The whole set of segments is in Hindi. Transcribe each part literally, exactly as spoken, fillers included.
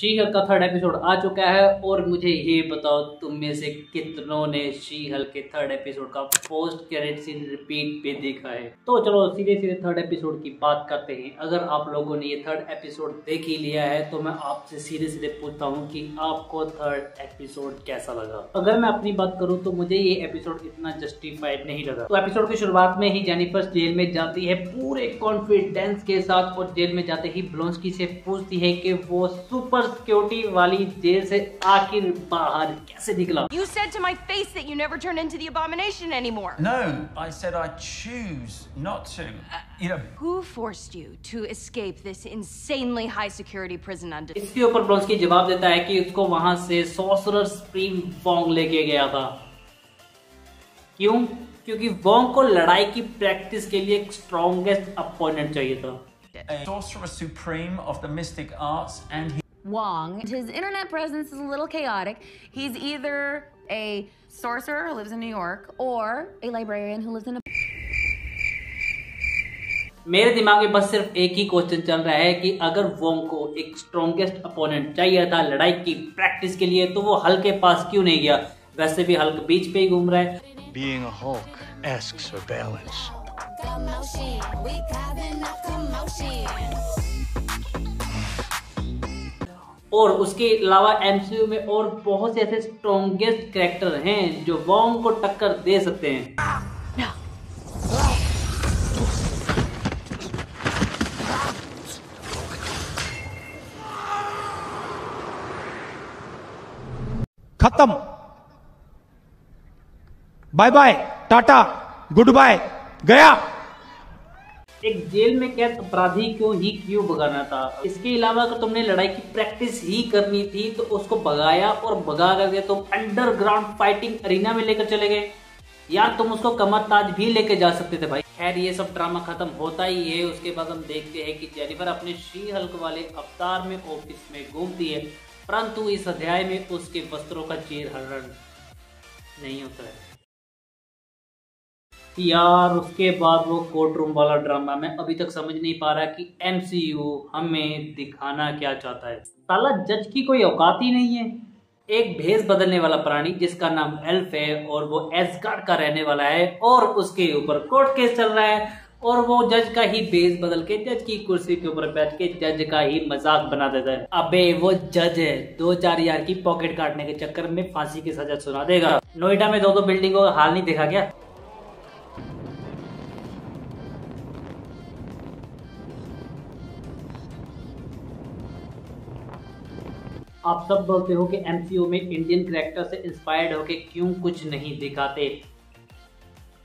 शी-हल्क का थर्ड एपिसोड आ चुका है और मुझे ये बताओ तुम में से कितनों ने शी-हल्क के थर्ड एपिसोड का पोस्ट क्रेडिट सीन रिपीट पे देखा है। तो चलो सीधे सीधे थर्ड एपिसोड की बात करते हैं। अगर आप लोगों ने ये थर्ड एपिसोड देख ही लिया है तो मैं आपसे सीधे सीधे पूछता हूँ कि आपको थर्ड एपिसोड कैसा लगा। अगर मैं अपनी बात करूँ तो मुझे ये एपिसोड इतना जस्टिफाइड नहीं लगा। तो एपिसोड की शुरुआत में ही जेनिफर जेल में जाती है पूरे कॉन्फिडेंस के साथ और जेल में जाते ही ब्लोंस्की से पूछती है कि वो सुपर सिक्योरिटी वाली जेल से आखिर बाहर कैसे निकला। You said to my face that you never turn into the abomination anymore. No, I said I choose not to. You know. Who forced you to escape this insanely high security prison under? इसके ऊपर ब्लोंस्की जवाब देता है कि उसको वहाँ से सॉर्सरर सुप्रीम वॉन्ग लेके गया था। क्यों? क्योंकि वॉन्ग को लड़ाई की प्रैक्टिस के लिए एक स्ट्रॉन्गेस्ट अपोनेंट चाहिए था। Sorcerer Supreme of the Mystic Arts and Wong. His internet presence is a little chaotic. He's either a sorcerer who lives in New York or a librarian who lives in a... मेरे दिमाग में बस सिर्फ एक ही क्वेश्चन चल रहा है कि अगर वोंग को एक स्ट्रॉन्गेस्ट अपोनेंट चाहिए था लड़ाई की प्रैक्टिस के लिए तो वो हल्क के पास क्यों नहीं गया। वैसे भी हल्क बीच पे ही घूम रहा है। Being a Hulk asks for balance. और उसके अलावा एम सी यू में और बहुत से ऐसे स्ट्रॉन्गेस्ट कैरेक्टर हैं जो वॉन्ग को टक्कर दे सकते हैं। खत्म, bye bye, Tata, good bye, गया। एक जेल में कैद अपराधी को ही क्यों भगाना था। इसके अलावा अगर तुमने लड़ाई की प्रैक्टिस ही करनी थी तो उसको भगाया और भगा करके तुम अंडरग्राउंड फाइटिंग अरीना में लेकर चले गए। यार तुम उसको कमर ताज भी लेके जा सकते थे भाई। खैर ये सब ड्रामा खत्म होता ही है। उसके बाद हम देखते हैं कि जेनिफर अपने शी-हल्क वाले अवतार में ऑफिस में घूमती है, परंतु इस अध्याय में उसके वस्त्रों का चीर हरण नहीं होता है। यार उसके बाद वो कोर्ट रूम वाला ड्रामा मैं अभी तक समझ नहीं पा रहा कि एम सी यू हमें दिखाना क्या चाहता है। साला जज की कोई औकात ही नहीं है। एक भेष बदलने वाला प्राणी जिसका नाम एल्फ है और वो एस्गार्ड का रहने वाला है और उसके ऊपर कोर्ट केस चल रहा है और वो जज का ही भेष बदल के जज की कुर्सी के ऊपर बैठ के जज का ही मजाक बना देता है। अबे वो जज है, दो चार यार की पॉकेट काटने के चक्कर में फांसी की सजा सुना देगा। नोएडा में दो दो बिल्डिंग को हाल नहीं देखा गया। आप सब बोलते हो कि एम सी यू में इंडियन कैरेक्टर से इंस्पायर्ड होके क्यों कुछ नहीं दिखाते।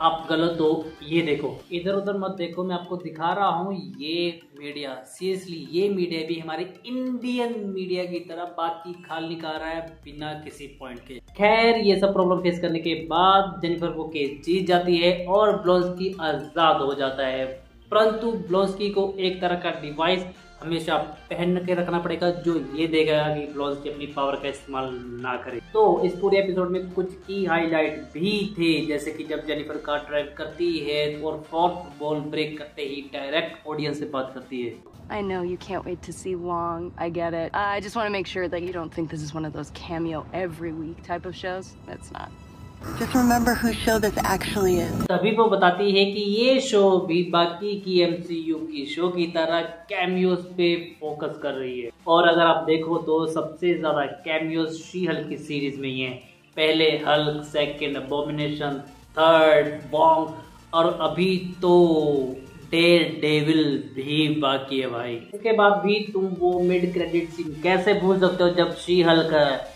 आप गलत हो। ये देखो, इधर उधर मत देखो, मैं आपको दिखा रहा हूँ। ये मीडिया सीरियसली, ये मीडिया भी हमारे इंडियन मीडिया की तरह बात की खाल निकाल रहा है बिना किसी पॉइंट के। खैर ये सब प्रॉब्लम फेस करने के बाद जेनिफर वो केस जीत जाती है और ब्लोंस्की आज़ाद हो जाता है, परंतु ब्लोंस्की को एक तरह का डिवाइस हमेशा पहन के रखना पड़ेगा जो ये देगा कि ब्लोंस्की अपनी पावर का इस्तेमाल ना करे। तो इस पूरे एपिसोड में कुछ की हाईलाइट भी थे, जैसे कि जब जेनिफर कार ड्राइव करती है और फोर्थ बॉल ब्रेक करते ही डायरेक्ट ऑडियंस से बात करती है। I know you can't wait to see Wong. I get it. I just want to make sure that you don't think this is one of those cameo every week type of shows. That's not. Just remember whose show this actually is. तभी वो बताती है कि ये शो भी बाकी की एम सी यू की शो की तरह कैमियोज पे फोकस कर रही है। और अगर आप देखो तो सबसे ज्यादा कैमियोज शी-हल्क की सीरीज में ही है। पहले Hulk, second Abomination, third Wong और अभी तो डेयरडेविल भी बाकी है भाई। इसके बाद भी तुम वो मिड क्रेडिट सीन कैसे भूल सकते हो जब शी-हल्क है।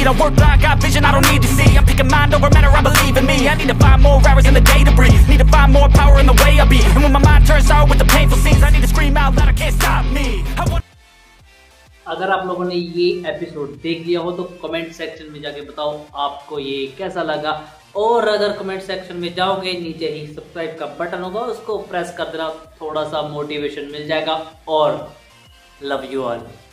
I work blind, got vision I don't need to see. I'm picking mind over matter, I believe in me. I need to find more hours in the day to breathe. Need to find more power in the way I be. And when my mind turns out with the painful scenes, I need to scream out loud, I can't stop me. I want... अगर आप लोगों ने ये एपिसोड देख लिया हो तो कमेंट सेक्शन में जाके बताओ आपको ये कैसा लगा। और अगर कमेंट सेक्शन में जाओगे नीचे ही सब्सक्राइब का बटन होगा, उसको प्रेस कर देना, थोड़ा सा मोटिवेशन मिल जाएगा। और लव यू ऑल।